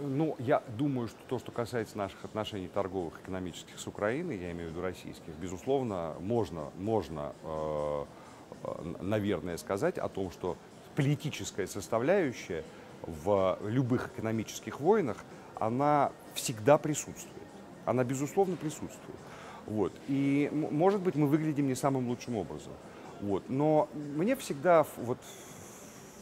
Ну, я думаю, что то, что касается наших отношений торговых, экономических с Украиной, я имею в виду российских, безусловно, наверное, сказать о том, что политическая составляющая в любых экономических войнах, она всегда присутствует. Она, безусловно, присутствует. Вот. И, может быть, мы выглядим не самым лучшим образом. Вот. Но мне всегда вот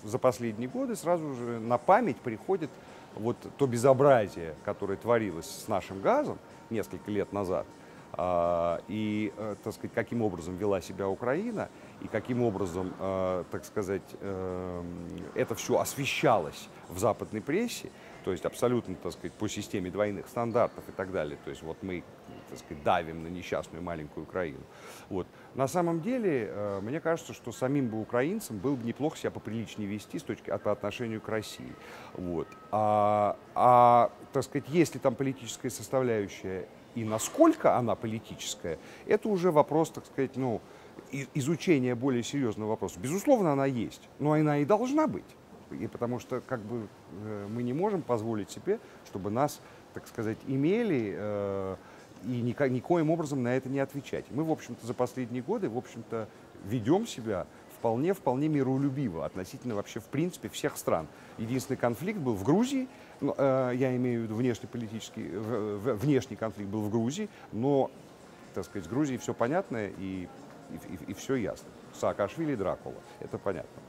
за последние годы сразу же на память приходит вот то безобразие, которое творилось с нашим газом несколько лет назад, и, так сказать, каким образом вела себя Украина, и каким образом, так сказать, это все освещалось в западной прессе, то есть абсолютно, так сказать, по системе двойных стандартов и так далее, то есть вот мы, так сказать, давим на несчастную маленькую Украину. Вот. На самом деле, мне кажется, что самим бы украинцам было бы неплохо себя поприличнее вести по отношению к России. Вот. Так сказать, если там политическая составляющая и насколько она политическая, это уже вопрос, так сказать, ну, изучения более серьезного вопроса. Безусловно, она есть, но она и должна быть. И потому что как бы мы не можем позволить себе, чтобы нас, так сказать, имели и никоим образом на это не отвечать. Мы, в общем-то, за последние годы, в общем-то, ведем себя вполне миролюбиво относительно вообще, в принципе, всех стран. Единственный конфликт был в Грузии, я имею в виду внешний конфликт был в Грузии, но, так сказать, с Грузией все понятно и все ясно. Саакашвили и Дракула, это понятно.